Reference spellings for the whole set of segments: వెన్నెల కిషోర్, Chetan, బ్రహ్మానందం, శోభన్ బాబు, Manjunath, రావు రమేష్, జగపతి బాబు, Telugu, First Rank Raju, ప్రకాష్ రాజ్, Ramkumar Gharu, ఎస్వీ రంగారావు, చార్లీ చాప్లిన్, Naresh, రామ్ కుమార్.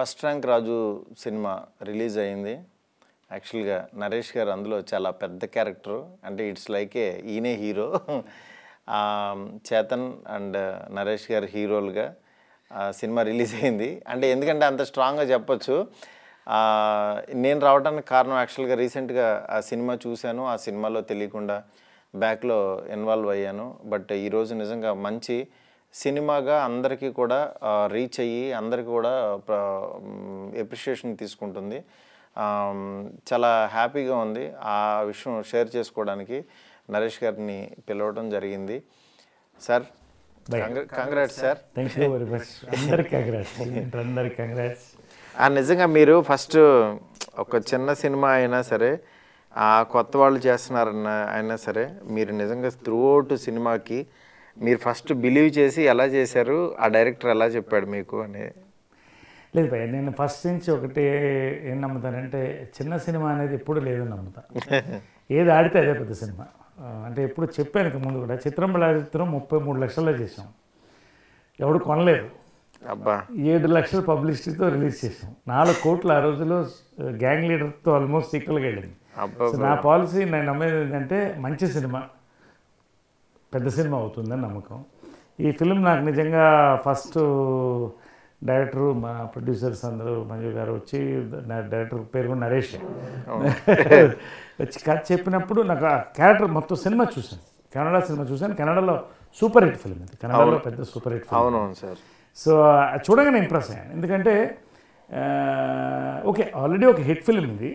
First rank Raju cinema release అయింది. యాక్చువల్గా నరేష్ గారు అందులో చాలా పెద్ద క్యారెక్టరు, అంటే ఇట్స్ లైక్ ఈయనే హీరో. చేతన్ అండ్ నరేష్ గారు హీరోలుగా సినిమా రిలీజ్ అయింది. అంటే ఎందుకంటే అంత స్ట్రాంగ్గా చెప్పచ్చు. నేను రావడానికి కారణం యాక్చువల్గా రీసెంట్గా ఆ సినిమా చూశాను, ఆ సినిమాలో తెలియకుండా బ్యాక్లో ఇన్వాల్వ్ అయ్యాను. బట్ ఈరోజు నిజంగా మంచి సినిమాగా అందరికీ కూడా రీచ్ అయ్యి అందరికీ కూడా ఎప్రిషియేషన్ తీసుకుంటుంది. చాలా హ్యాపీగా ఉంది ఆ విషయం షేర్ చేసుకోవడానికి నరేష్ గారిని పిలవడం జరిగింది. Sir congrats sir. నిజంగా మీరు ఫస్ట్ ఒక చిన్న సినిమా అయినా సరే, కొత్త వాళ్ళు చేస్తున్నారన్న అయినా సరే, మీరు నిజంగా త్రూఅవుట్ సినిమాకి మీరు ఫస్ట్ బిలీవ్ చేసి ఎలా చేశారు, ఆ డైరెక్టర్ ఎలా చెప్పాడు మీకు అని? లేదు భయ్య, నేను ఫస్ట్ నుంచి ఒకటి ఏం నమ్ముతానంటే, చిన్న సినిమా అనేది ఎప్పుడు లేదని నమ్ముతాను. ఏది ఆడితే అదే పెద్ద సినిమా. అంటే ఎప్పుడు చెప్పాను ముందు కూడా, చిత్రం బలాచిత్రం 33 లక్షల్లో చేసాం, ఎవడు కొనలేదు. అబ్బా, 7 లక్షల పబ్లిసిటీతో రిలీజ్ చేసాం. 4 కోట్లు ఆ రోజులో గ్యాంగ్ లీడర్తో ఆల్మోస్ట్ ఈక్వల్గా వెళ్ళింది. నా పాలసీ, నేను నమ్మేది ఏంటంటే మంచి సినిమా పెద్ద సినిమా అవుతుందని నమ్మకం. ఈ ఫిల్మ్ నాకు నిజంగా ఫస్ట్ డైరెక్టరు మా ప్రొడ్యూసర్స్ అందరూ మంజు గారు వచ్చి, డైరెక్టర్ పేరు కూడా నరేష్, వచ్చి కథ చెప్పినప్పుడు నాకు ఆ క్యారెక్టర్ మొత్తం సినిమా చూశాను. కెనడా సినిమా చూశాను, కెనడాలో సూపర్ హిట్ ఫిల్మ్ ఇది, కెనడాలో పెద్ద సూపర్ హిట్ ఫిల్మ్. అవును సార్. సో చూడగానే ఇంప్రెస్ అయ్యాను, ఎందుకంటే ఓకే ఆల్రెడీ ఒక హిట్ ఫిల్మ్ ఇది,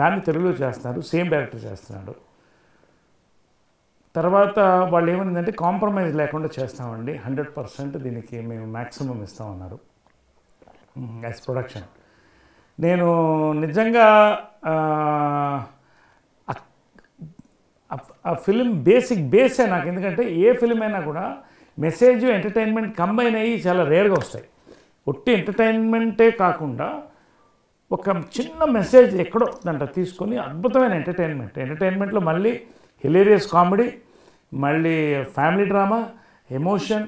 దాన్ని తెలుగులో చేస్తున్నారు, సేమ్ డైరెక్టర్ చేస్తున్నాడు. తర్వాత వాళ్ళు ఏమైందంటే, కాంప్రమైజ్ లేకుండా చేస్తామండి, 100% దీనికి మేము మ్యాక్సిమం ఇస్తామన్నారు యాజ్ ప్రొడక్షన్. నేను నిజంగా ఆ ఫిలిం బేసే నాకు, ఎందుకంటే ఏ ఫిలిం అయినా కూడా మెసేజ్ ఎంటర్టైన్మెంట్ కంబైన్ అయ్యి చాలా రేర్గా వస్తాయి. ఒట్టి ఎంటర్టైన్మెంటే కాకుండా ఒక చిన్న మెసేజ్ ఎక్కడో దాంట్లో తీసుకొని అద్భుతమైన ఎంటర్టైన్మెంట్లో మళ్ళీ హిలేరియస్ కామెడీ, మళ్ళీ family drama, emotion,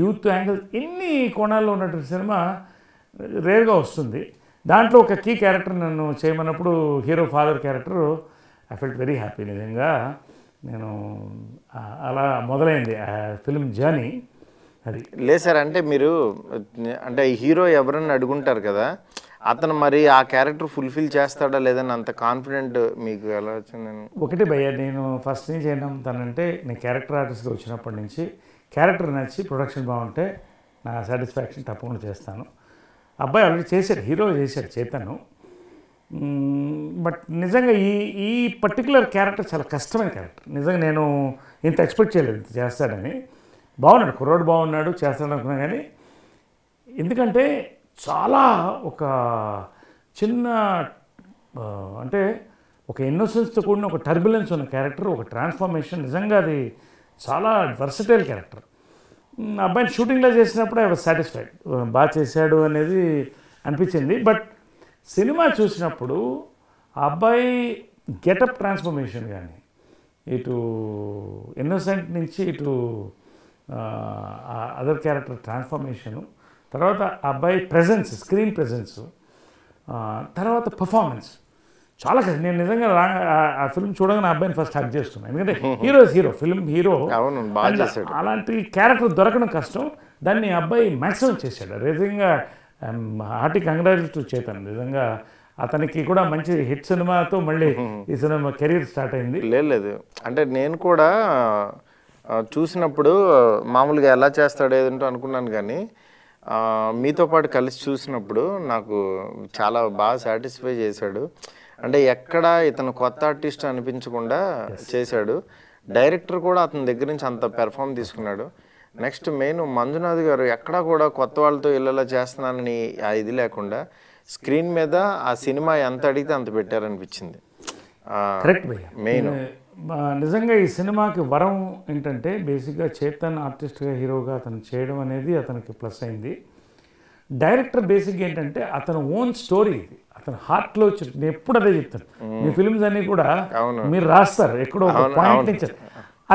youth angle, ఎన్ని కోణాల్లో ఉన్నటువంటి సినిమా రేర్గా వస్తుంది. దాంట్లో ఒక కీ క్యారెక్టర్ నన్ను చేయమన్నప్పుడు, hero father character, I felt very happy. నిజంగా నేను అలా మొదలైంది ఆ ఫిల్మ్ జర్నీ. అది లేదు సార్, అంటే మీరు అంటే హీరో ఎవరన్నా అడుగుంటారు కదా, అతను మరి ఆ క్యారెక్టర్ ఫుల్ఫిల్ చేస్తాడా లేదని అంత కాన్ఫిడెంట్ మీకు ఎలా వచ్చింది? ఒకటి భయ్య, నేను ఫస్ట్ నుంచి ఏం నమ్ముతానంటే, నేను క్యారెక్టర్ ఆర్టిస్ట్గా వచ్చినప్పటి నుంచి క్యారెక్టర్ నచ్చి ప్రొడక్షన్ బాగుంటే నా సాటిస్ఫాక్షన్ తప్పకుండా చేస్తాను. అబ్బాయి ఆల్రెడీ చేశాడు, హీరో చేశాడు చేతను. బట్ నిజంగా ఈ పర్టికులర్ క్యారెక్టర్ చాలా కష్టమైన క్యారెక్టర్. నిజంగా నేను ఇంత ఎక్స్పెక్ట్ చేయలేదు ఇంత చేస్తాడని. బాగున్నాడు కుర్రోడు, బాగున్నాడు, చేస్తాడు అనుకున్నా. కానీ ఎందుకంటే చాలా ఒక చిన్న, అంటే ఒక ఇన్నోసెన్స్తో కూడిన ఒక టర్బులెన్స్ ఉన్న క్యారెక్టర్, ఒక ట్రాన్స్ఫర్మేషన్, నిజంగా అది చాలా వర్సటైల్ క్యారెక్టర్. అబ్బాయిని షూటింగ్లో చేసినప్పుడు ఐ వాజ్ సాటిస్ఫైడ్, బాగా చేశాడు అనేది అనిపించింది. బట్ సినిమా చూసినప్పుడు ఆ అబ్బాయి గెటప్ ట్రాన్స్ఫర్మేషన్ కానీ, ఇటు ఇన్నోసెంట్ నుంచి ఇటు అదర్ క్యారెక్టర్ ట్రాన్స్ఫర్మేషను, తర్వాత అబ్బాయి ప్రెజెన్స్, స్క్రీన్ ప్రెజెన్స్, తర్వాత పర్ఫార్మెన్స్ చాలా కష్టం. నేను నిజంగా ఆ ఫిల్మ్ చూడగానే అబ్బాయిని ఫస్ట్ హక్ చేస్తున్నాను, ఎందుకంటే హీరో హీరో ఫిల్మ్ హీరో, అలాంటి క్యారెక్టర్ దొరకడం కష్టం. దాన్ని అబ్బాయి మ్యాక్సిమం చేశాడు. నిజంగా హార్టీ కంగ్రాట్స్ టు చేతన్. నిజంగా అతనికి కూడా మంచి హిట్ సినిమాతో మళ్ళీ ఈ సినిమా కెరీర్ స్టార్ట్ అయింది. లేదు అంటే నేను కూడా చూసినప్పుడు మామూలుగా ఎలా చేస్తాడు ఏదంటూ అనుకున్నాను, కానీ మీతో పాటు కలిసి చూసినప్పుడు నాకు చాలా బాగా సాటిస్ఫై చేశాడు. అంటే ఎక్కడ ఇతను కొత్త ఆర్టిస్ట్ అనిపించకుండా చేశాడు. డైరెక్టర్ కూడా అతని దగ్గర నుంచి అంత పెర్ఫామ్ తీసుకున్నాడు. నెక్స్ట్ మెయిన్ మంజునాథ్ గారు ఎక్కడా కూడా కొత్త వాళ్ళతో ఇలా చేస్తున్నానని ఇది లేకుండా స్క్రీన్ మీద ఆ సినిమా ఎంత అడిగితే అంత పెట్టారనిపించింది. కరెక్ట్ భయ్య. మెయిన్ నిజంగా ఈ సినిమాకి వరం ఏంటంటే, బేసిక్గా చేతన్ ఆర్టిస్ట్గా హీరోగా అతను చేయడం అనేది అతనికి ప్లస్ అయింది. డైరెక్టర్ బేసిక్గా ఏంటంటే అతను ఓన్ స్టోరీ ఇది, అతను హార్ట్లో వచ్చి. నేను ఎప్పుడు అదే చెప్తాను, మీ ఫిల్మ్స్ అన్నీ కూడా మీరు రాస్తారు ఎక్కడో పాయింట్ నుంచి,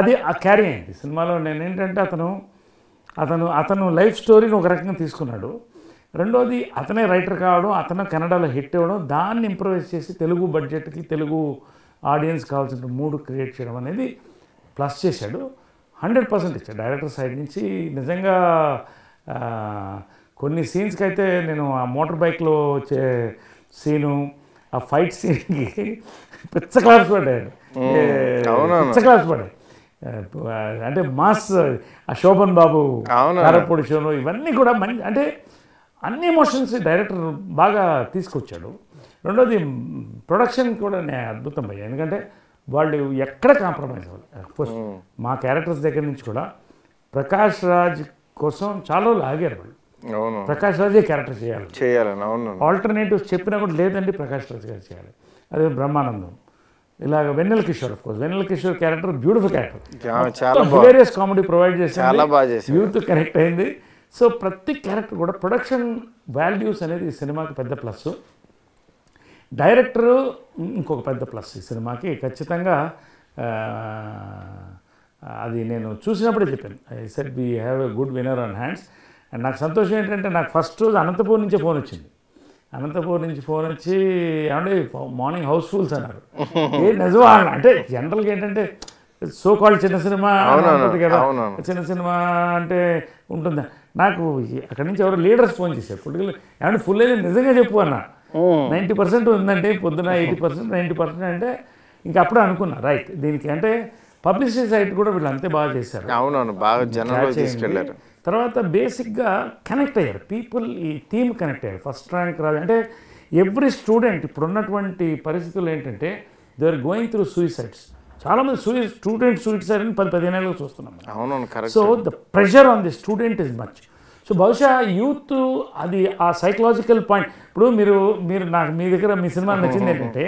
అది ఆ క్యారీ అయింది సినిమాలో. నేను ఏంటంటే అతను అతను అతను లైఫ్ స్టోరీని ఒక రకంగా తీసుకున్నాడు. రెండోది అతనే రైటర్ కావడం, అతను కన్నడలో హిట్ అవ్వడం, దాన్ని ఇంప్రూవైజ్ చేసి తెలుగు బడ్జెట్కి తెలుగు ఆడియన్స్ కావాల్సిన మూడు క్రియేట్ చేయడం అనేది ప్లస్ చేశాడు. 100% ఇచ్చాడు డైరెక్టర్ సైడ్ నుంచి. నిజంగా కొన్ని సీన్స్కి అయితే నేను ఆ మోటార్ బైక్లో వచ్చే సీను, ఆ ఫైట్ సీన్కి పిచ్చ క్లాస్ పడ్డాడు, పిచ్చ క్లాస్ పడ్డాయి. అంటే మాస్ ఆ శోభన్ బాబు కారపొడి షోను ఇవన్నీ కూడా మంచి, అంటే అన్ని ఎమోషన్స్ డైరెక్టర్ బాగా తీసుకొచ్చాడు. రెండోది ప్రొడక్షన్ కూడా నేను అద్భుతం అయ్యా, ఎందుకంటే వాళ్ళు ఎక్కడ కాంప్రమైజ్ అవ్వాలి. అఫ్కోర్స్ మా క్యారెక్టర్స్ దగ్గర నుంచి కూడా ప్రకాష్ రాజ్ కోసం చాలా రోజులు ఆగారు వాళ్ళు, ప్రకాష్ రాజే క్యారెక్టర్ చేయాలి, ఆల్టర్నేటివ్స్ చెప్పినా కూడా లేదండి ప్రకాష్ రాజ్ గారు చేయాలి. అదే బ్రహ్మానందం, ఇలాగ వెన్నెల కిషోర్, of course వెన్నెల కిషోర్ character beautiful character, hilarious comedy provide చేసి యూత్ కనెక్ట్ అయింది. సో ప్రతి క్యారెక్టర్ కూడా ప్రొడక్షన్ వాల్యూస్ అనేది ఈ సినిమాకి పెద్ద ప్లస్, డైరెక్టరు ఇంకొక పెద్ద ప్లస్ ఈ సినిమాకి ఖచ్చితంగా. అది నేను చూసినప్పుడే చెప్పాను, I said we have a good winner on hands. And నాకు సంతోషం ఏంటంటే నాకు ఫస్ట్ రోజు అనంతపూర్ నుంచే ఫోన్ వచ్చింది, అనంతపూర్ నుంచి ఫోన్ వచ్చి ఏమంటే మార్నింగ్ హౌస్ఫుల్స్ అన్నారు. ఏ నిజమా అంటే జనరల్గా ఏంటంటే సో కాల్డ్ చిన్న సినిమా ఉంటుంది కదా, చిన్న సినిమా అంటే ఉంటుందా. నాకు అక్కడి నుంచి ఎవరు లీడర్స్ ఫోన్ చేశారు, పొలిటికల్ ఏమంటే ఫుల్ అయితే నిజంగా చెప్పు అన్న, 90% ఉందంటే పొద్దున 80%, 90% అంటే ఇంకా అప్పుడే అనుకున్నా రైట్ దీనికి. అంటే పబ్లిసిటీ సైట్ కూడా వీళ్ళు అంతే బాగా చేశారు. అవునవును, బాగా జనాలు తీసుకెళ్ళారు. తర్వాత బేసిక్గా కనెక్ట్ అయ్యారు పీపుల్, ఈ థీమ్ కనెక్ట్ అయ్యారు. ఫస్ట్ ర్యాంక్ రాజు అంటే ఎవ్రీ స్టూడెంట్ ఇప్పుడున్నటువంటి పరిస్థితులు ఏంటంటే they are going through suicides, చాలామంది స్టూడెంట్ సూసైడ్ అని 10-15 ఏళ్ళలో చూస్తున్నాం. అవునవును. So the pressure on the student is much. So బహుశా యూత్ అది ఆ సైకలాజికల్ పాయింట్. ఇప్పుడు మీరు నాకు మీ దగ్గర మీ సినిమా నచ్చింది ఏంటంటే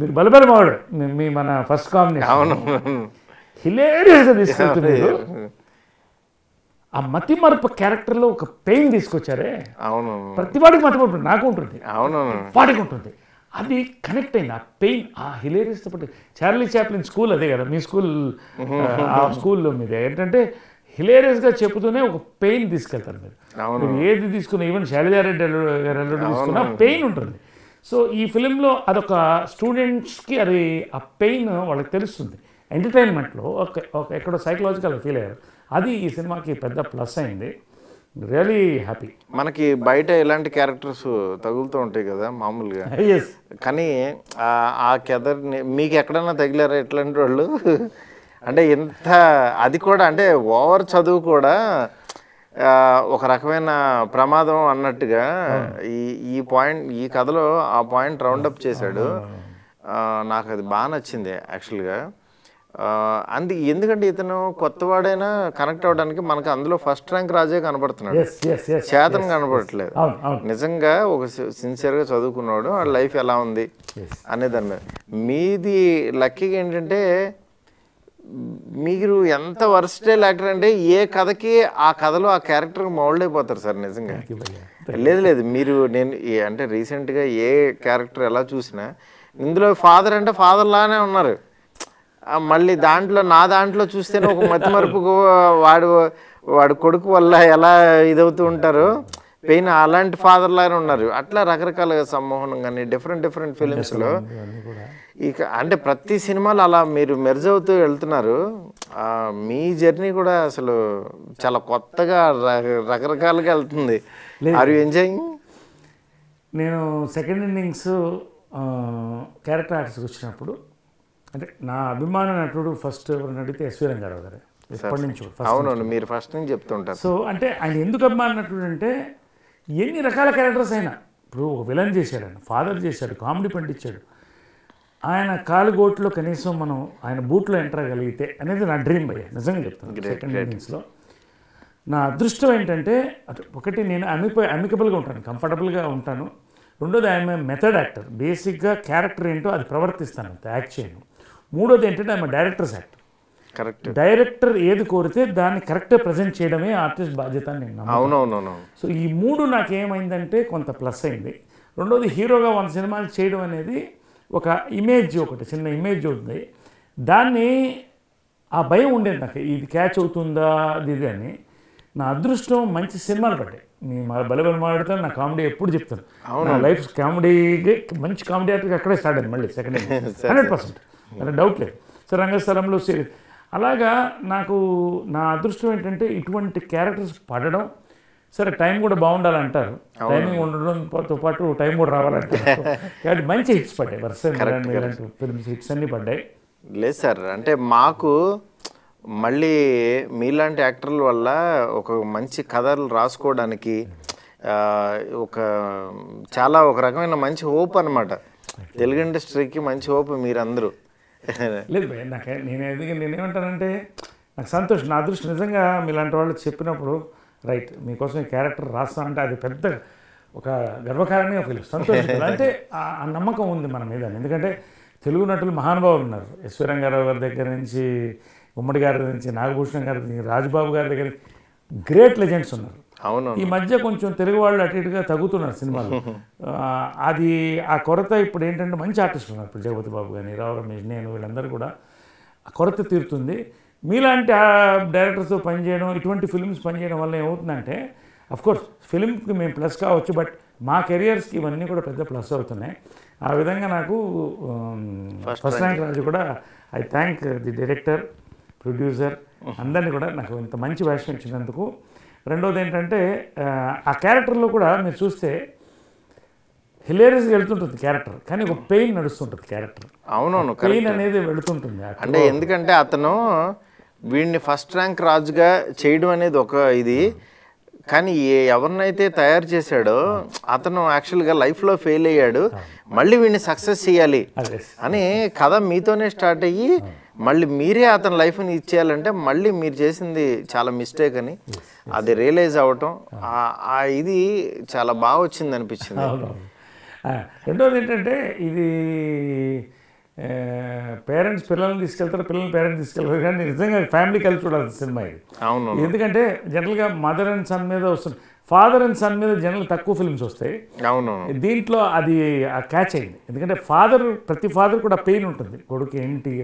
మీరు బలబలమాడు మీ మన ఫస్ట్ కాంబినేషన్ హిలేరియస్గా తీసుకెళ్తున్నారు. ఆ మతి మరపు క్యారెక్టర్లో ఒక పెయిన్ తీసుకొచ్చారే. అవును, ప్రతి వాడికి మతి మరపు నాకు ఉంటుంది, వాడికి ఉంటుంది, అది కనెక్ట్ అయింది ఆ పెయిన్ ఆ హిలేరియస్తో పాటు. చార్లీ చాప్లిన్ స్కూల్ అదే కదా మీ స్కూల్, ఆ స్కూల్లో మీద ఏంటంటే హిలేరియస్గా చెబుతూనే ఒక పెయిన్ తీసుకెళ్తారు మీరు, ఏది తీసుకున్నా. ఈవెన్ శైలజారెడ్డి గారు తీసుకున్నా పెయిన్ ఉంటుంది. సో ఈ ఫిలింలో అదొక స్టూడెంట్స్కి అది ఆ పెయిన్ వాళ్ళకి తెలుస్తుంది ఎంటర్టైన్మెంట్లో. ఎక్కడో సైకలాజికల్ ఫీల్ అయ్యారు, అది ఈ సినిమాకి పెద్ద ప్లస్ అయింది. Really happy. మనకి బయట ఇలాంటి క్యారెక్టర్స్ తగులుతూ ఉంటాయి కదా మామూలుగా, కానీ ఆ కెదర్ని మీకు ఎక్కడన్నా తగిలారా ఇట్లాంటి వాళ్ళు? అంటే ఎంత అది కూడా అంటే ఓవర్ చదువు కూడా ఒక రకమైన ప్రమాదం అన్నట్టుగా ఈ పాయింట్ ఈ కథలో ఆ పాయింట్ రౌండప్ చేశాడు. నాకు అది బాగా నచ్చింది యాక్చువల్గా. ఎందుకంటే ఇతను కొత్తవాడైనా కనెక్ట్ అవ్వడానికి మనకు అందులో ఫస్ట్ ర్యాంక్ రాజే కనబడుతున్నాడు, చేతన్ కనబడట్లేదు. నిజంగా ఒక సిన్సియర్గా చదువుకున్నాడు, ఆ లైఫ్ ఎలా ఉంది అనే దాని మీద. మీది లక్కీగా ఏంటంటే మీరు ఎంత వర్స్టైల్ యాక్టర్ అంటే ఏ కథకి ఆ కథలో ఆ క్యారెక్టర్కి మౌల్డ్ అయిపోతారు సార్ నిజంగా. లేదు మీరు నేను అంటే రీసెంట్గా ఏ క్యారెక్టర్ ఎలా చూసినా ఇందులో ఫాదర్ అంటే ఫాదర్ లానే ఉన్నారు. మళ్ళీ దాంట్లో నా చూస్తేనే ఒక మతి మరుపుకు వాడు కొడుకు వల్ల ఎలా ఇదవుతూ ఉంటారు పెయిన్, అలాంటి ఫాదర్ లానే ఉన్నారు. అట్లా రకరకాలుగా సమ్మోహనం కానీ డిఫరెంట్ ఫిలిమ్స్లో ఇక అంటే ప్రతి సినిమాలో అలా మీరు మెర్జ్ అవుతూ వెళ్తున్నారు. మీ జర్నీ కూడా అసలు చాలా కొత్తగా రకరకాలుగా వెళ్తుంది. Are you enjoying? నేను సెకండ్ ఇన్నింగ్స్ క్యారెక్టర్ ఆర్టిస్ట్కి వచ్చినప్పుడు అంటే నా అభిమాన నటుడు ఫస్ట్ ఎవరు అడిగితే ఎస్వీ రంగారావు గారు. ఎప్పటి నుంచి? అవునవును, మీరు ఫస్ట్ నుంచి చెప్తుంటారు. సో అంటే ఆయన ఎందుకు అభిమాన నటుడు అంటే ఎన్ని రకాల క్యారెక్టర్స్ అయినా, ఇప్పుడు ఒక విలన్ చేశాడు, ఆయన ఫాదర్ చేశాడు, కామెడీ పండించాడు, ఆయన కాలుగోట్లో కనీసం మనం ఆయన బూట్లో ఎంటర్ అయ్యగలిగితే అనేది నా డ్రీమ్ అయ్యా నిజంగా చెప్తాను. సెకండ్ ఇన్నింగ్స్లో నా అదృష్టం ఏంటంటే ఒకటి నేను అమికబుల్గా ఉంటాను, కంఫర్టబుల్గా ఉంటాను. రెండోది ఆయన మెథడ్ యాక్టర్, బేసిక్గా క్యారెక్టర్ ఏంటో అది ప్రవర్తిస్తాను అంత, యాక్ట్ చేయను. మూడోది ఏంటంటే ఆమె డైరెక్టర్స్ యాక్టర్, కరెక్ట్ డైరెక్టర్ ఏది కోరితే దాన్ని కరెక్ట్గా ప్రజెంట్ చేయడమే ఆర్టిస్ట్ బాధ్యత అని నేను నమ్ముతున్నాను. సో ఈ మూడు నాకేమైందంటే కొంత ప్లస్ అయింది. రెండోది హీరోగా 100 సినిమాలు చేయడం అనేది ఒక ఇమేజ్, ఒకటి చిన్న ఇమేజ్ ఉంది, దాన్ని ఆ భయం ఉండేది నాకు, ఇది క్యాచ్ అవుతుందా ఇది అని. నా అదృష్టం మంచి సినిమాలు పడ్డాయి, బలబల మాట్లాడతాను, నా కామెడీ ఎప్పుడు చెప్తాను. నా లైఫ్ కామెడీకి మంచి కామెడీ యాక్టర్కి అక్కడే స్టార్ట్ అయింది, మళ్ళీ సెకండ్ 100%, అలా డౌట్ లేదు. సో రంగస్థలంలో అలాగా నాకు నా అదృష్టం ఏంటంటే ఇటువంటి క్యారెక్టర్స్ పడడం. సరే టైం కూడా బాగుండాలంటారు, టైమింగ్ ఉండడంతో పాటు టైం కూడా రావాలంటారు. కాబట్టి మంచి హిట్స్ పడ్డాయి, వరుస ఫిల్మ్స్ హిట్స్ అన్నీ పడ్డాయి. లేదు సార్, అంటే మాకు మళ్ళీ మీలాంటి యాక్టర్ల వల్ల ఒక మంచి కథలు రాసుకోవడానికి ఒక చాలా ఒక రకమైన మంచి హోప్ అనమాట తెలుగు ఇండస్ట్రీకి, మంచి హోప్ మీరందరూ. లేదు భయ, నేనేమంటానంటే నాకు సంతోషం, నా అదృష్టం నిజంగా మీలాంటి వాళ్ళు చెప్పినప్పుడు రైట్ మీకోసం ఈ క్యారెక్టర్ రాస్తా అంటే అది పెద్ద ఒక గర్వకారణంగా ఫీల్ సంతోషం. అంటే ఆ నమ్మకం ఉంది మన మీద, ఎందుకంటే తెలుగు నటులు మహానుభావులు ఉన్నారు. ఎస్వి రంగారావు గారి దగ్గర నుంచి, ఉమ్మడి గారి నుంచి, నాగభూషణ్ గారి నుంచి, రాజబాబు గారి దగ్గర గ్రేట్ లెజెండ్స్ ఉన్నారు. అవును, ఈ మధ్య కొంచెం తెలుగు వాళ్ళు అటు ఇటుగా తగ్గుతున్నారు సినిమాలు. అది ఆ కొరత ఇప్పుడు ఏంటంటే మంచి ఆర్టిస్టులు ఉన్నారు, ఇప్పుడు జగపతి బాబు కానీ, రావు రమేష్, నేను, వీళ్ళందరూ కూడా ఆ కొరత తీరుతుంది. మీలాంటి ఆ డైరెక్టర్స్తో పనిచేయడం, ఇటువంటి ఫిల్మ్స్ పనిచేయడం వల్ల ఏమవుతుందంటే అఫ్కోర్స్ ఫిల్మ్కి మేము ప్లస్ కావచ్చు, బట్ మా కెరియర్స్కి ఇవన్నీ కూడా పెద్ద ప్లస్ అవుతున్నాయి. ఆ విధంగా నాకు ఫస్ట్ ర్యాంక్ రాజు కూడా I thank the director, producer అందరినీ కూడా నాకు ఇంత మంచి వేషం ఇచ్చినందుకు. రెండోది ఏంటంటే ఆ క్యారెక్టర్లో కూడా మీరు చూస్తే హిలేరియస్గా వెళ్తుంటుంది క్యారెక్టర్, కానీ ఒక పెయిన్ నడుస్తుంటుంది క్యారెక్టర్. అవునవును, పెయిన్ అనేది వెళుతుంటుంది. అంటే ఎందుకంటే అతను వీడిని ఫస్ట్ ర్యాంక్ రాజుగా చేయడం అనేది ఒక ఇది, కానీ ఎవరినైతే తయారు చేశాడో అతను యాక్చువల్గా లైఫ్లో ఫెయిల్ అయ్యాడు, మళ్ళీ వీడిని సక్సెస్ చేయాలి అని కథ మీతోనే స్టార్ట్ అయ్యి మళ్ళీ మీరే అతని లైఫ్ని ఇచ్చేయాలంటే మళ్ళీ మీరు చేసింది చాలా మిస్టేక్ అని అది రియలైజ్ అవ్వటం ఇది చాలా బాగా వచ్చింది అనిపించింది. రెండోది ఏంటంటే ఇది పేరెంట్స్ పిల్లల్ని తీసుకెళ్తారు, పిల్లల్ని పేరెంట్స్ తీసుకెళ్తారు, కానీ నిజంగా ఫ్యామిలీ కలిసి చూడాల్సిన సినిమా ఇది. అవును, ఎందుకంటే జనరల్గా మదర్ అండ్ సన్ మీద వస్తుంది, ఫాదర్ అండ్ సన్ మీద జనరల్ తక్కువ ఫిల్మ్స్ వస్తాయి. అవును, దీంట్లో అది క్యాచ్ అయింది. ఎందుకంటే ఫాదర్, ప్రతి ఫాదర్ కూడా పెయిన్ ఉంటుంది, కొడుకు ఏంటి,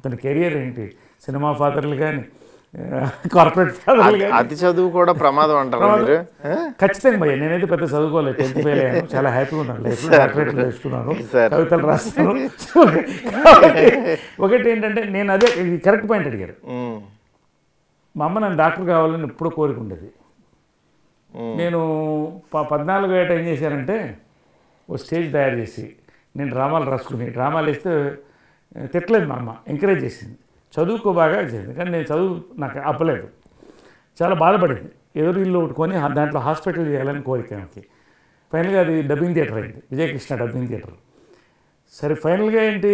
అతని కెరియర్ ఏంటి, సినిమా ఫాదర్లు కానీ కార్పొరేట్ ఫాదర్లు కానీ. అతి చదువు కూడా ప్రమాదం అంటారు. ఖచ్చితంగా భయ్య, నేనైతే పెద్ద చదువుకోలేదు, 10th ఫెయిల్ అయ్యాను, చాలా హ్యాపీగా ఉన్నాను, లైఫ్లో కార్పొరేట్లు వేసుకున్నాను, కవితలు రాస్తున్నాను. ఒకటి ఏంటంటే నేను అదే కరెక్ట్ పాయింట్ అడిగారు. మా అమ్మ నన్ను డాక్టర్ కావాలని ఎప్పుడూ కోరుకుండేది. నేను 14 ఏట ఏం చేశానంటే ఓ స్టేజ్ తయారు చేసి నేను డ్రామాలు రాసుకుని, డ్రామాలు వేస్తే తిట్టలేదు మా అమ్మ, ఎంకరేజ్ చేసింది, చదువుకో బాగా చేసింది. కానీ నేను చదువు నాకు అప్పలేదు, చాలా బాధపడింది. ఎదురు ఇల్లు కొట్టుకొని దాంట్లో హాస్పిటల్ చేయాలని కోరిక నాకు. ఫైనల్గా అది డబ్బింగ్ థియేటర్ అయింది, విజయకృష్ణ డబ్బింగ్ థియేటర్. సరే ఫైనల్గా ఏంటి,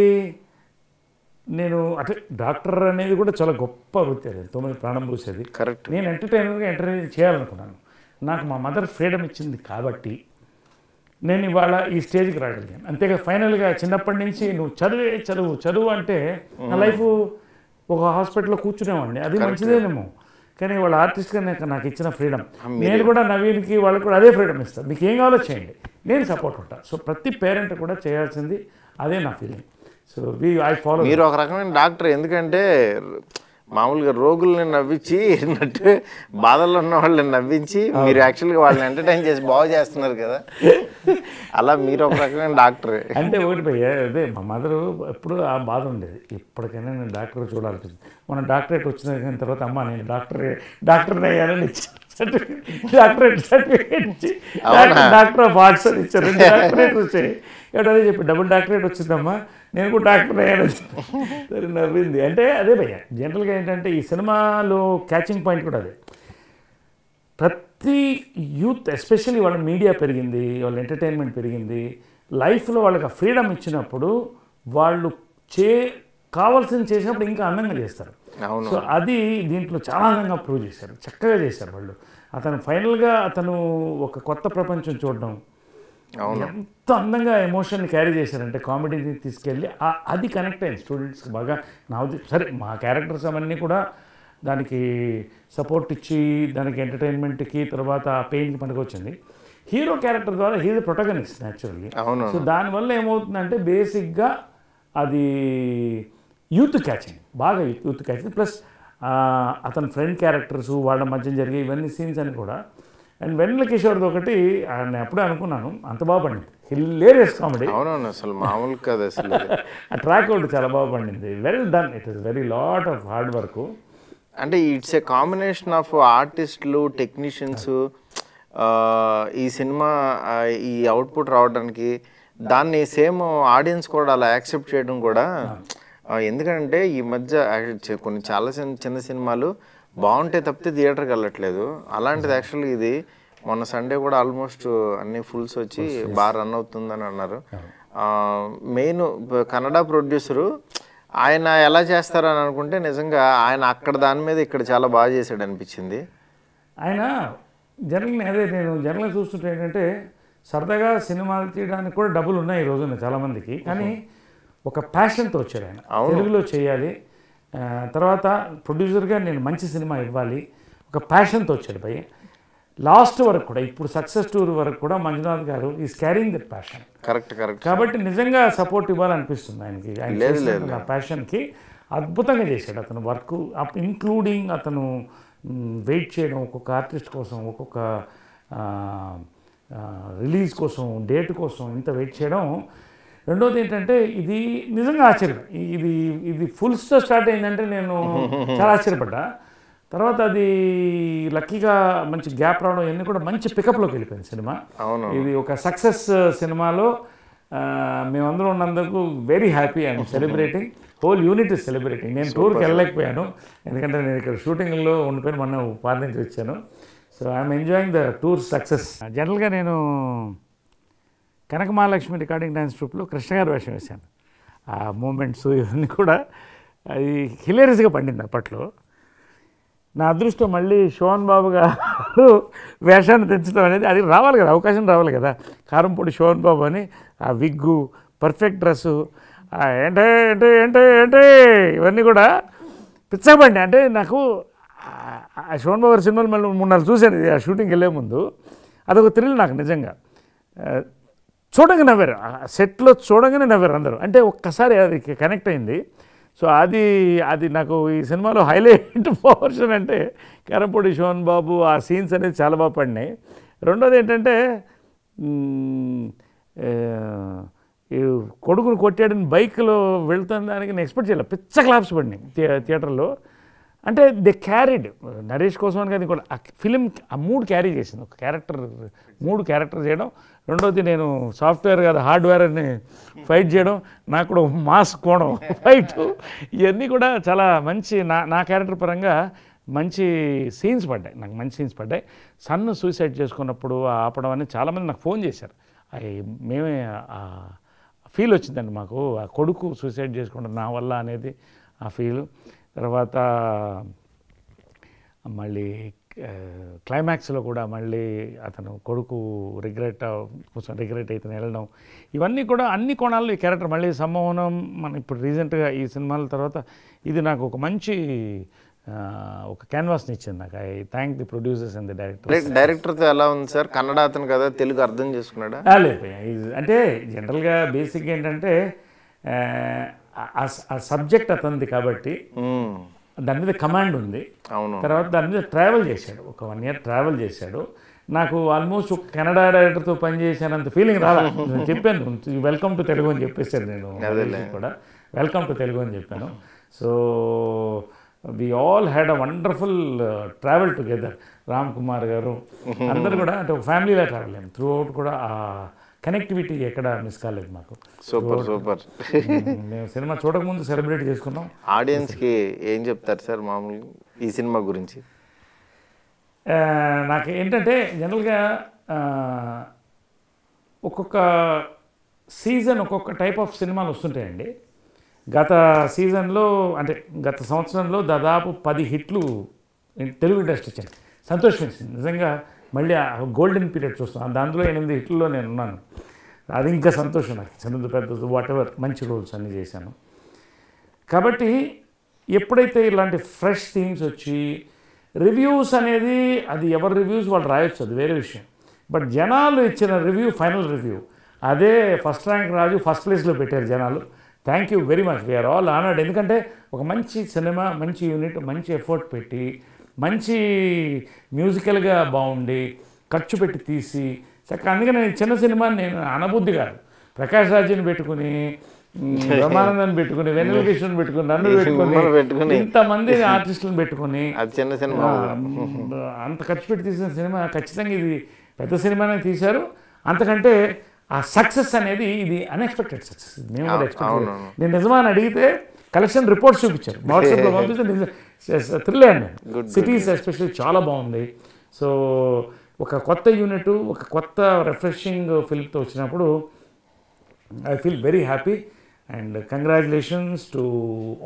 నేను అంటే డాక్టర్ అనేది కూడా చాలా గొప్ప వృత్తి, అది ఎంతోమంది ప్రాణం పోసేది. కరెక్ట్, నేను ఎంటర్టైనర్గా ఎంటర్టైన్ చేయాలనుకున్నాను. నాకు మా మదర్ ఫ్రీడమ్ ఇచ్చింది కాబట్టి నేను ఇవాళ ఈ స్టేజ్కి రాగలిగాను. అంతేగా ఫైనల్గా చిన్నప్పటి నుంచి నువ్వు చదివే చదువు చదువు అంటే నా లైఫ్ ఒక హాస్పిటల్లో కూర్చునేవాడిని, అది మంచిదేనేమో, కానీ వాళ్ళ ఆర్టిస్ట్గా నాకు ఇచ్చిన ఫ్రీడమ్. నేను కూడా నవీన్కి వాళ్ళకి కూడా అదే ఫ్రీడమ్ ఇస్తాను, మీకు ఏం కావాలో చేయండి, నేను సపోర్ట్ ఉంటాను. సో ప్రతి పేరెంట్ కూడా చేయాల్సింది, అదే నా ఫీలింగ్. So I follow. మీరు ఒక రకమైన డాక్టర్, ఎందుకంటే మామూలుగా రోగుల్ని నవ్వించి నట్టు, బాధల్లో ఉన్న వాళ్ళని నవ్వించి మీరు యాక్చువల్గా వాళ్ళని ఎంటర్టైన్ చేసి బాగు చేస్తున్నారు కదా, అలా మీరు ఒక రకమైన డాక్టరే. అంటే ఒకటి భయ్య, అదే మా మదరు ఎప్పుడు ఆ బాధ ఉండేది, ఎప్పటికైనా నేను డాక్టర్ చూడాల్సింది. మన డాక్టరేట్ వచ్చిన తర్వాత అమ్మ నేను డాక్టర్ని అయ్యాలని ఇచ్చాను, డాక్టరేట్ సర్టిఫికేట్ ఇచ్చి డాక్టర్ ఆఫ్ ఆర్ట్స్ అని ఇచ్చారు, 2 డాక్టరేట్ వచ్చాయి. ఏటోదే చెప్పి డబుల్ డాక్టరేట్ వచ్చిందమ్మా, నేను కూడా డాక్టర్ అయ్యాను. సరే నవ్వింది. అంటే అదే భయ్య, జనరల్గా ఏంటంటే ఈ సినిమాలో క్యాచింగ్ పాయింట్ కూడా అదే. ప్రతి యూత్ ఎస్పెషల్లీ వాళ్ళ మీడియా పెరిగింది, వాళ్ళ ఎంటర్టైన్మెంట్ పెరిగింది, లైఫ్లో వాళ్ళకి ఫ్రీడమ్ ఇచ్చినప్పుడు వాళ్ళు కావాల్సింది చేసినప్పుడు ఇంకా అందంగా చేస్తారు. సో అది దీంట్లో చాలా అందంగా ప్రూవ్ చేశారు, చక్కగా చేశారు వాళ్ళు. అతను ఫైనల్గా అతను ఒక కొత్త ప్రపంచం చూడడం, ఎంత అందంగా ఎమోషన్ని క్యారీ చేశారంటే కామెడీని తీసుకెళ్ళి అది కనెక్ట్ అయింది స్టూడెంట్స్కి బాగా. నా సరే మా క్యారెక్టర్స్ అవన్నీ కూడా దానికి సపోర్ట్ ఇచ్చి దానికి ఎంటర్టైన్మెంట్కి తర్వాత పెయిన్కి పనికొచ్చింది. హీరో క్యారెక్టర్ ద్వారా హీరో ప్రొటాగనిస్ట్ న్యాచురల్లీ. సో దానివల్ల ఏమవుతుందంటే బేసిక్గా అది యూత్ క్యాచింగ్, బాగా యూత్ క్యాచింగ్. ప్లస్ అతని ఫ్రెండ్ క్యారెక్టర్స్ వాళ్ళ మధ్య జరిగే ఇవన్నీ సీన్స్ అని కూడా అండ్ వెన్నెల కిషోర్ది ఒకటి ఆయన అప్పుడే అనుకున్నాను అంత బాగా పండింది, హిల్లేరియస్ కామెడీ. అవునవును, అసలు మామూలు కాదు అసలు. ఆ ట్రాక్ ఒకటి చాలా బాగా పండింది, well done. It is very lot of hard work. అంటే ఇట్స్ ఏ కాంబినేషన్ ఆఫ్ ఆర్టిస్టులు, టెక్నీషియన్స్. ఈ సినిమా ఈ అవుట్పుట్ రావడానికి దాన్ని సేమ్ ఆడియన్స్ కూడా అలా యాక్సెప్ట్ చేయడం కూడా, ఎందుకంటే ఈ మధ్య కొన్ని చాలా చిన్న సినిమాలు బాగుంటే తప్పితే థియేటర్కి వెళ్ళట్లేదు. అలాంటిది యాక్చువల్లీ ఇది మొన్న సండే కూడా ఆల్మోస్ట్ అన్ని ఫుల్స్ వచ్చి బాగా రన్ అవుతుందని అన్నారు. మెయిన్ కన్నడ ప్రొడ్యూసరు ఆయన ఎలా చేస్తారని అనుకుంటే నిజంగా ఆయన అక్కడ దాని మీద ఇక్కడ చాలా బాగా చేశాడు అనిపించింది. ఆయన జనరల్ అదే నేను జనరల్ చూస్తుంటే ఏంటంటే సరదాగా సినిమాలు తీయడానికి కూడా డబ్బులు ఉన్నాయి ఈ రోజున చాలామందికి, కానీ ఒక ప్యాషన్తో వచ్చాడు ఆయన. తెలుగులో చేయాలి, తర్వాత ప్రొడ్యూసర్గా నేను మంచి సినిమా ఇవ్వాలి, ఒక ప్యాషన్తో వచ్చాడు భయ్య. లాస్ట్ వరకు కూడా, ఇప్పుడు సక్సెస్ టూర్ వరకు కూడా మంజునాథ్ గారు is carrying that passion. Correct correct. కాబట్టి నిజంగా సపోర్ట్ ఇవ్వాలనిపిస్తుంది ఆయనకి, ఆయన ప్యాషన్కి. అద్భుతంగా చేశాడు అతను వర్క్, ఇంక్లూడింగ్ అతను వెయిట్ చేయడం ఒక్కొక్క ఆర్టిస్ట్ కోసం, ఒక్కొక్క రిలీజ్ కోసం, డేట్ కోసం ఇంత వెయిట్ చేయడం. రెండోది ఏంటంటే ఇది నిజంగా ఆశ్చర్యం, ఇది ఇది ఫుల్స్తో స్టార్ట్ అయిందంటే నేను చాలా ఆశ్చర్యపడ్డా. తర్వాత అది లక్కీగా మంచి గ్యాప్ రావడం, ఇవన్నీ కూడా మంచి పికప్లోకి వెళ్ళిపోయింది సినిమా. ఇది ఒక సక్సెస్ సినిమాలో మేమందరూ ఉన్నందుకు very happy. I'm celebrating, whole unit is celebrating. నేను టూర్కి వెళ్ళలేకపోయాను ఎందుకంటే నేను ఇక్కడ షూటింగ్లో ఉండిపోయిన మొన్న పార్టీ నుంచి వచ్చాను. So I'm enjoying the tour success. జనరల్గా నేను కనక మహాలక్ష్మి రికార్డింగ్ డ్యాన్స్ ట్రూప్లో కృష్ణ గారు వేషం వేశాను. ఆ మూమెంట్స్ ఇవన్నీ కూడా అది హిలేరియస్గా పండింది అప్పట్లో. నా అదృష్టం మళ్ళీ శోన్ బాబు గారు వేషాన్ని తెచ్చడం అనేది, అది రావాలి కదా, అవకాశం రావాలి కదా. కారంపూడి శోన్ బాబు అని ఆ విగ్గు, పర్ఫెక్ట్ డ్రెస్సు, ఏంటే ఏంటే ఏంటే ఏంటే ఇవన్నీ కూడా పిచ్చబండి. అంటే నాకు ఆ శోన్ బాబు గారి సినిమాలు మళ్ళీ 3-4 చూశాను ఆ షూటింగ్కి వెళ్ళే ముందు. అదొక థ్రిల్ నాకు నిజంగా. చూడంగా నవ్వారు, సెట్లో చూడంగానే నవ్వారు అందరూ. అంటే ఒక్కసారి అది కనెక్ట్ అయింది. సో అది అది నాకు ఈ సినిమాలో హైలైట్ పోర్షన్ అంటే కారంపూడి శోన్ బాబు ఆ సీన్స్ అనేది చాలా బాగా పడినాయి. రెండోది ఏంటంటే కొడుకును కొట్టాడని బైక్లో వెళ్తున్న దానికి నేను ఎక్స్పెక్ట్ చేయలేదు, పిచ్చ క్లాప్స్ పడినాయి థియేటర్లో. అంటే దే క్యారీడ్ నరేష్ కోసం అని కాదు, ఆ ఫిలిం ఆ మూడు క్యారీ చేసింది. ఒక క్యారెక్టర్, మూడు క్యారెక్టర్ చేయడం. రెండోది నేను సాఫ్ట్వేర్ కాదు హార్డ్వేర్ అని ఫైట్ చేయడం, నాకు కూడా మాస్క్ కోణం ఫైట్, ఇవన్నీ కూడా చాలా మంచి నా క్యారెక్టర్ పరంగా మంచి సీన్స్ పడ్డాయి, నాకు మంచి సీన్స్ పడ్డాయి. సన్ను సూసైడ్ చేసుకున్నప్పుడు ఆపడం అని చాలామంది నాకు ఫోన్ చేశారు. అవి మేమే ఫీల్ వచ్చిందండి మాకు, ఆ కొడుకు సూసైడ్ చేసుకుంటాం నా వల్ల అనేది ఆ ఫీలు. తర్వాత మళ్ళీ క్లైమాక్స్లో కూడా మళ్ళీ అతను కొడుకు రిగ్రెట్ అయితే వెళ్ళడం, ఇవన్నీ కూడా అన్ని కోణాల్లో ఈ క్యారెక్టర్ మళ్ళీ సమ్మోహనం. మన ఇప్పుడు రీసెంట్గా ఈ సినిమాల తర్వాత ఇది నాకు ఒక మంచి ఒక క్యాన్వాస్ని ఇచ్చింది నాకు. I thank the producers and the director. డైరెక్టర్తో ఎలా ఉంది సార్? కన్నడ అతను కదా, తెలుగు అర్థం చేసుకున్నాడా? లేదు, అంటే జనరల్గా బేసిక్గా ఏంటంటే ఆ సబ్జెక్ట్ అతనిది కాబట్టి దాని మీద కమాండ్ ఉంది. తర్వాత దాని మీద ట్రావెల్ చేశాడు, ఒక 1 year ట్రావెల్ చేశాడు. నాకు ఆల్మోస్ట్ ఒక కన్నడ డైరెక్టర్తో పనిచేశానంత ఫీలింగ్ రాలా. నేను చెప్పాను వెల్కమ్ టు తెలుగు అని చెప్పేశాను, నేను కూడా వెల్కమ్ టు తెలుగు అని చెప్పాను. So we all had a wonderful travel together. రామ్ కుమార్ గారు అందరు కూడా, అంటే ఒక ఫ్యామిలీలా ట్రావెల్ అయ్యాం త్రూ అవుట్ కూడా. కనెక్టివిటీ ఎక్కడ మిస్ కాలేదు మాకు. Super super. మేము సినిమా చూడకముందు సెలబ్రేట్ చేసుకున్నాం. ఆడియన్స్కి ఏం చెప్తారు సార్ మామూలుగా ఈ సినిమా గురించి? నాకు ఏంటంటే జనరల్గా ఒక్కొక్క సీజన్ ఒక్కొక్క టైప్ ఆఫ్ సినిమాలు వస్తుంటాయండి. గత సీజన్లో అంటే గత సంవత్సరంలో దాదాపు 10 hits తెలుగు ఇండస్ట్రీ వచ్చాయి. సంతోషం నిజంగా, మళ్ళీ గోల్డెన్ పీరియడ్ చూస్తాను. దాంట్లో 8 hits నేను ఉన్నాను, అది ఇంకా సంతోషం నాకు. చిన్నది పెద్దది వాట్ ఎవర్ మంచి రోల్స్ అన్నీ చేశాను. కాబట్టి ఎప్పుడైతే ఇలాంటి ఫ్రెష్ థీమ్స్ వచ్చి రివ్యూస్ అనేది, అది ఎవరి రివ్యూస్ వాళ్ళు రాయొచ్చు, అది వేరే విషయం. బట్ జనాలు ఇచ్చిన రివ్యూ, ఫైనల్ రివ్యూ అదే ఫస్ట్ ర్యాంక్ రాజు ఫస్ట్ ప్లేస్లో పెట్టారు జనాలు. Thank you very much, we are all honoured. ఎందుకంటే ఒక మంచి సినిమా, మంచి యూనిట్, మంచి ఎఫర్ట్ పెట్టి, మంచి మ్యూజికల్గా బాగుండి, ఖర్చు పెట్టి తీసి చక్కగా. అందుకని నేను చిన్న సినిమాని నేను అనబుద్ధి కాదు, ప్రకాష్ రాజ్ని పెట్టుకుని, బ్రహ్మానందాన్ని పెట్టుకుని, వెన్నెల కిషోర్ని పెట్టుకుని, నన్ను పెట్టుకుని, ఇంతమంది ఆర్టిస్టులను పెట్టుకుని అంత ఖర్చు పెట్టి తీసిన సినిమా ఖచ్చితంగా ఇది పెద్ద సినిమానే తీశారు. అంతకంటే ఆ సక్సెస్ అనేది ఇది అన్ఎక్స్పెక్టెడ్ సక్సెస్. మేము కూడా ఎక్స్పెక్ట్ చేయలేదు. నేను నిజమా అని అడిగితే కలెక్షన్ రిపోర్ట్స్ చూపించారు, వాట్సాప్లో పంపిస్తే థ్రిల్ అయ్యాను. సిటీస్ ఎస్పెషల్లీ చాలా బాగుంది. సో ఒక కొత్త యూనిట్, ఒక కొత్త రిఫ్రెషింగ్ ఫిల్మ్తో వచ్చినప్పుడు I feel very happy and congratulations to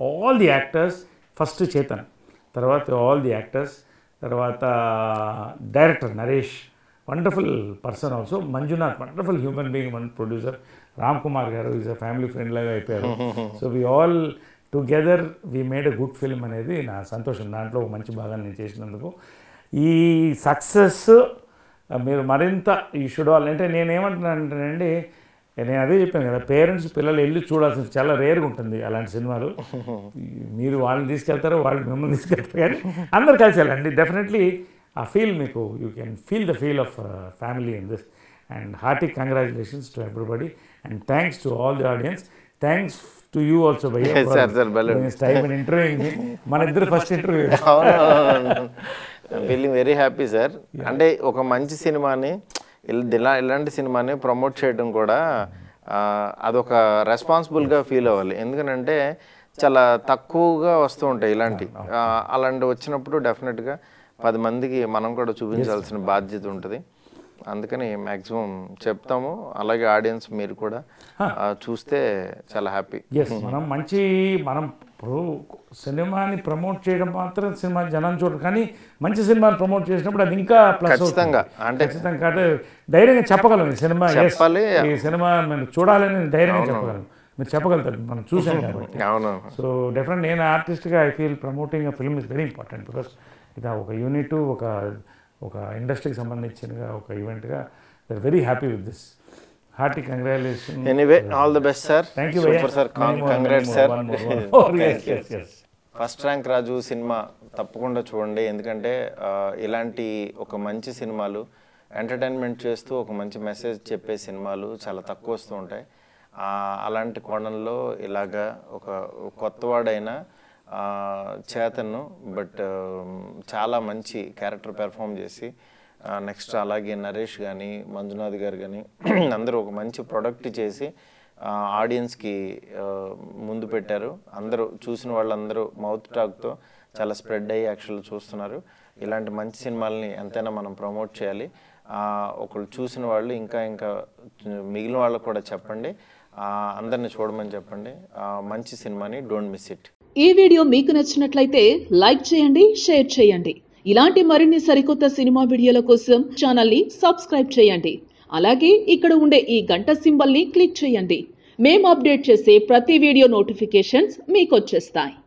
all the actors. First Chetan, tarvata all the actors, tarvata director Naresh, wonderful person also, Manjunath, wonderful human being, one producer, Ramkumar Gharu is a family friend laga ayyaru. So we all together we made a good film anedi na santosham. Dantlo oka manchi bhagan nenu chesinanduku ee success meer marinta you should all ante nenu em antunnanandi. నేను అదే చెప్పాను కదా, parents పిల్లలు వెళ్ళి చూడాల్సిన చాలా రేర్గా ఉంటుంది అలాంటి సినిమాలు. మీరు వాళ్ళని తీసుకెళ్తారో వాళ్ళు మిమ్మల్ని తీసుకెళ్తారు, కానీ అందరు కలిసి వెళ్ళండి. డెఫినెట్లీ ఆ ఫీల్ మీకు, you can feel the feel of family in this. And hearty congratulations to everybody and thanks to all the audience. Thanks to you also భయ్య ఇంటర్వ్యూ, మన ఇద్దరు first interview. Feeling very happy sir. అంటే ఒక మంచి సినిమాని ఇలాంటి సినిమాని promote చేయడం కూడా అదొక రెస్పాన్సిబుల్గా ఫీల్ అవ్వాలి. ఎందుకనంటే చాలా తక్కువగా వస్తూ ఉంటాయి అలాంటి వచ్చినప్పుడు డెఫినెట్గా 10 మందికి మనం కూడా చూపించాల్సిన బాధ్యత ఉంటుంది. అందుకని మ్యాక్సిమం చెప్తాము. అలాగే ఆడియన్స్ మీరు కూడా చూస్తే చాలా హ్యాపీ. మనం మనం ఇప్పుడు సినిమాని ప్రమోట్ చేయడం మాత్రం సినిమా జనం చూడరు, కానీ మంచి సినిమాని ప్రమోట్ చేసినప్పుడు అది ఇంకా ఖచ్చితంగా అంటే ధైర్యంగా చెప్పగలం. సినిమా ఈ సినిమా మనం చూడాలని ధైర్యంగా చెప్పగలం, మీరు చెప్పగలుగుతారు, మనం చూసాం కాబట్టి. సో డెఫినెట్ నేను ఆర్టిస్ట్గా I feel promoting a film is very important. Because ఇది ఒక యూనిట్, ఒక ఇండస్ట్రీకి సంబంధించినగా ఒక ఈవెంట్గా they very happy with this. Hearty congratulations. Anyway, all the best, sir. Thank you, super sir. Congrats, sir. Oh, yes. First Rank Raju cinema తప్పకుండా చూడండి. ఎందుకంటే ఇలాంటి ఒక మంచి సినిమాలు, ఎంటర్టైన్మెంట్ చేస్తూ ఒక మంచి మెసేజ్ చెప్పే సినిమాలు చాలా తక్కువ వస్తూ ఉంటాయి. అలాంటి కోణంలో ఇలాగా ఒక కొత్తవాడైన చేతను బట్ చాలా మంచి క్యారెక్టర్ పెర్ఫామ్ చేసి నెక్స్ట్ అలాగే నరేష్ కానీ, మంజునాథ్ గారు కానీ అందరూ ఒక మంచి ప్రోడక్ట్ చేసి ఆడియన్స్కి ముందు పెట్టారు. అందరూ చూసిన వాళ్ళందరూ మౌత్ టాక్తో చాలా స్ప్రెడ్ అయ్యి యాక్చువల్గా చూస్తున్నారు. ఇలాంటి మంచి సినిమాలని ఎంతైనా మనం ప్రమోట్ చేయాలి. ఒకళ్ళు చూసిన వాళ్ళు ఇంకా మిగిలిన వాళ్ళకు కూడా చెప్పండి, అందరిని చూడమని చెప్పండి. మంచి సినిమాని డోంట్ మిస్ ఇట్. ఈ వీడియో మీకు నచ్చినట్లయితే లైక్ చేయండి, షేర్ చేయండి. ఇలాంటి మరిన్ని సరికొత్త సినిమా వీడియోల కోసం ఛానల్ని సబ్స్క్రైబ్ చేయండి. అలాగే ఇక్కడ ఉండే ఈ గంట సింబల్ని క్లిక్ చేయండి. మేము అప్డేట్ చేసే ప్రతి వీడియో నోటిఫికేషన్స్ మీకు వచ్చేస్తాయి.